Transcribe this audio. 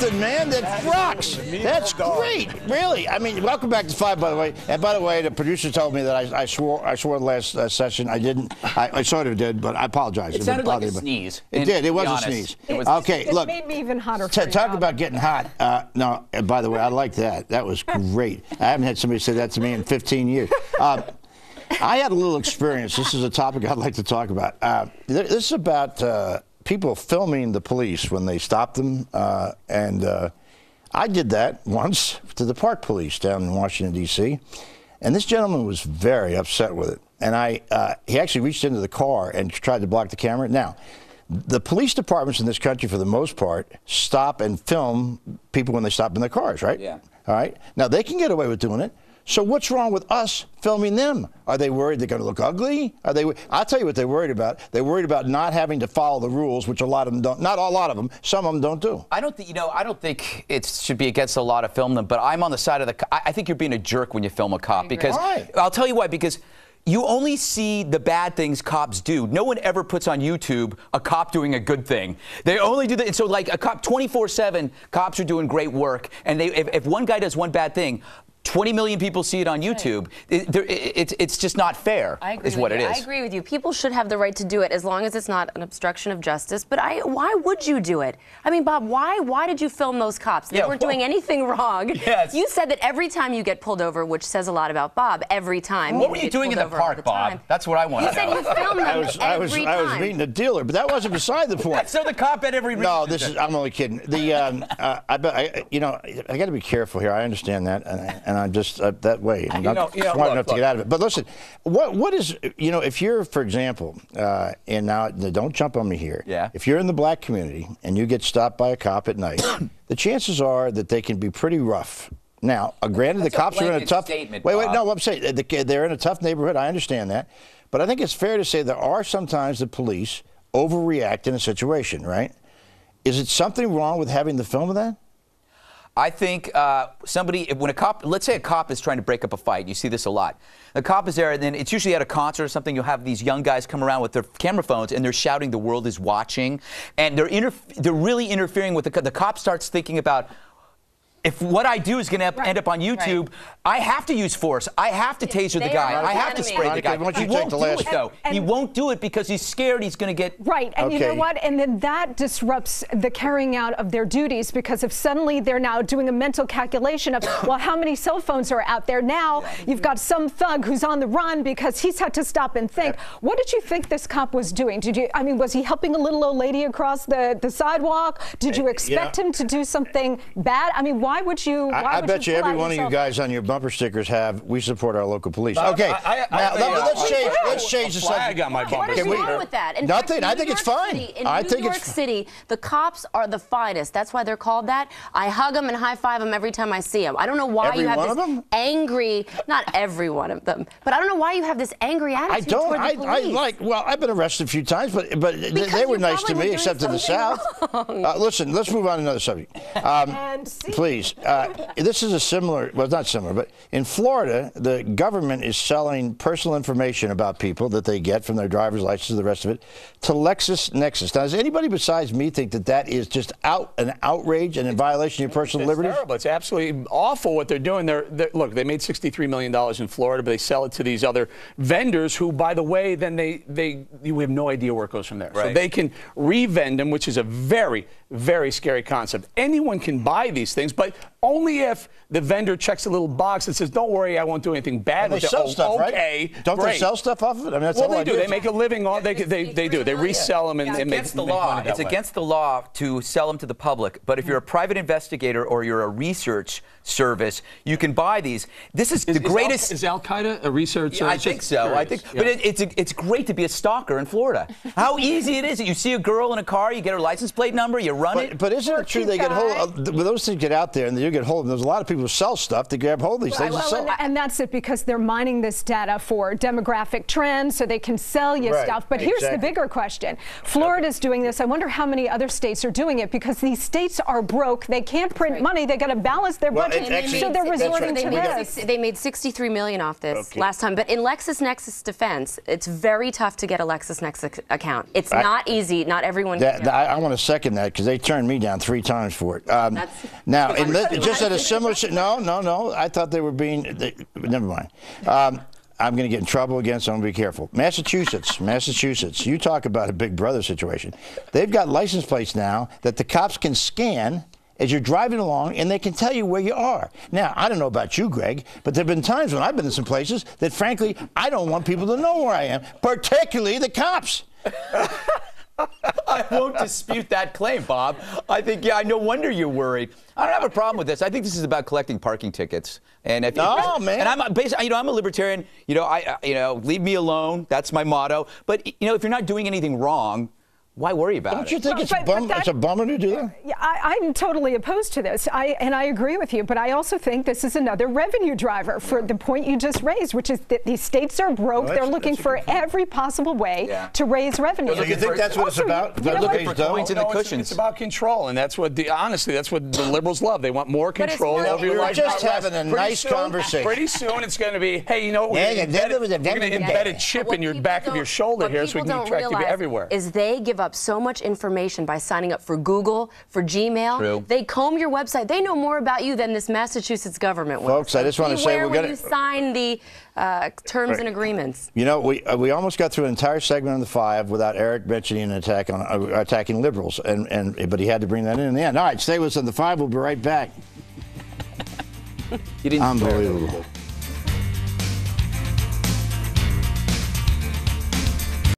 something, man. That rocks. That's great. Really. I mean, welcome back to Five, by the way. And by the way, the producer told me that I swore last session. I didn't. I sort of did, but I apologize. It sounded like a sneeze. It did. It was a sneeze. Okay, look. It made me even hotter. Talk about getting hot. No, by the way, I like that. That was great. I haven't had somebody say that to me in 15 years. I had a little experience. This is a topic I'd like to talk about. This is about people filming the police when they stop them. I did that once to the park police down in Washington, D.C. And this gentleman was very upset with it. And he actually reached into the car and tried to block the camera. Now, the police departments in this country, for the most part, stop and film people when they stop in their cars, right? Yeah. All right. Now, they can get away with doing it. So what's wrong with us filming them? Are they worried they're going to look ugly? Are they? I'll tell you what they're worried about. They're worried about not having to follow the rules, which a lot of them don't. Not a lot of them. Some of them don't do. I don't think. You know, I don't think it should be against the law to film them. But I'm on the side of the. I think you're being a jerk when you film a cop because I'll tell you why. Because you only see the bad things cops do. No one ever puts on YouTube a cop doing a good thing. They only do that. And so, like a cop, 24/7, cops are doing great work. And they, if one guy does one bad thing, 20 million people see it on YouTube. It's just not fair, is what it is. I agree with you. People should have the right to do it as long as it's not an obstruction of justice. But why would you do it? I mean, Bob, why did you film those cops? They weren't doing anything wrong. Yes. You said that every time you get pulled over, which says a lot about Bob, every time. What were you doing in the park, Bob? That's what I want to know. You said you filmed them every time. I was meeting a dealer, but that wasn't beside the point. So the cop at every... No, this is... I'm only kidding. The, you know, I got to be careful here. I understand that. And I'm just that way. I'm not smart enough to get out of it. But listen, what is, you know, if you're, for example, and now don't jump on me here. Yeah. If you're in the black community and you get stopped by a cop at night, the chances are that they can be pretty rough. Now, granted, the cops are in a tough... I'm saying they're in a tough neighborhood. I understand that. But I think it's fair to say there are sometimes the police overreact in a situation, right? Is it something wrong with having the film of that? I think let's say a cop is trying to break up a fight. You see this a lot. The cop is there, and then it's usually at a concert or something. You'll have these young guys come around with their camera phones, and they're shouting, "The world is watching," and they're really interfering with the cop starts thinking about, if what I do is going to end up on YouTube, I have to use force. I have to taser the guy. I have to spray the guy. He won't do it, though. He won't do it because he's scared he's going to get... Right, and you know what? And then that disrupts the carrying out of their duties, because if suddenly they're now doing a mental calculation of, well, how many cell phones are out there now? You've got some thug who's on the run because he's had to stop and think. What did you think this cop was doing? I mean, was he helping a little old lady across the sidewalk? Did you expect him to do something bad? I mean, why would you? I bet you every one of you guys on your bumper stickers have "We support our local police." Okay, now let's change the subject. What is wrong with that? Nothing. I think it's fine. In New York City, the cops are the finest. That's why they're called that. I hug them and high five them every time I see them. I don't know why you have this angry. Not every one of them, but I don't know why you have this angry attitude toward the police. I like. Well, I've been arrested a few times, but they were nice to me, except in the South. Listen, let's move on to another subject. Please. This is a similar, well, not similar, but in Florida, the government is selling personal information about people that they get from their driver's license and the rest of it to LexisNexis. Now, does anybody besides me think that that is just an outrage and in violation of your personal liberties? It's terrible. It's absolutely awful what they're doing. Look, they made $63 million in Florida, but they sell it to these other vendors who, by the way, then you have no idea where it goes from there. Right. So they can revend them, which is a very, very scary concept. Anyone can buy these things, but only if the vendor checks a little box that says, "Don't worry, I won't do anything bad." They sell stuff, right? Don't they sell stuff off of it? I mean, that's all they do. They make a living off. They do. They resell them and make money. It's against the law. It's against the law to sell them to the public. But if you're a private investigator or you're a research service, you can buy these. This is the greatest. Is Al Qaeda a research service? I think so. I think. But it's great to be a stalker in Florida. How easy it is. You see a girl in a car, you get her license plate number, you run it. But isn't it true they get hold? Those things get out there. And you get hold of them. There's a lot of people who sell stuff. They grab hold of these things and sell them. And that's it, because they're mining this data for demographic trends so they can sell you stuff. But here's the bigger question. Florida's doing this. I wonder how many other states are doing it, because these states are broke. They can't print money. They got to balance their budget. So they're resorting to this. They made $63 million off this last time. But in LexisNexis defense, it's very tough to get a LexisNexis account. It's not easy. Not everyone can. I want to second that, because they turned me down 3 times for it. Now, just at a similar, no, I thought they were being, never mind. I'm going to get in trouble again, so I'm going to be careful. Massachusetts, you talk about a big brother situation. They've got license plates now that the cops can scan as you're driving along, and they can tell you where you are. Now, I don't know about you, Greg, but there have been times when I've been in some places that, frankly, I don't want people to know where I am, particularly the cops. I won't dispute that claim, Bob. I think, yeah, no wonder you're worried. I don't have a problem with this. I think this is about collecting parking tickets. And if man. And I'm basically, you know, I'm a libertarian. You know, leave me alone. That's my motto. But you know, if you're not doing anything wrong, why worry about it? Don't you think it's a bummer to do that? Yeah, I'm totally opposed to this, and I agree with you, but I also think this is another revenue driver for the point you just raised, which is that these states are broke. They're looking for every possible way to raise revenue. Do you think that's what it's about? It's about control, and that's what, honestly, that's what the liberals love. They want more control over your life. We're just having a nice conversation. Pretty soon it's going to be, hey, you know what, we're going to embed a chip in your back of your shoulder here so we can track you everywhere. Is they give up so much information by signing up for Google, for Gmail. True. They comb your website. They know more about you than this Massachusetts government will. Folks, I just want to say we're going to sign the terms and agreements. You know, we almost got through an entire segment on the Five without Eric mentioning an attack on attacking liberals, but he had to bring that in the end. All right, stay with us on the Five. We'll be right back. Unbelievable.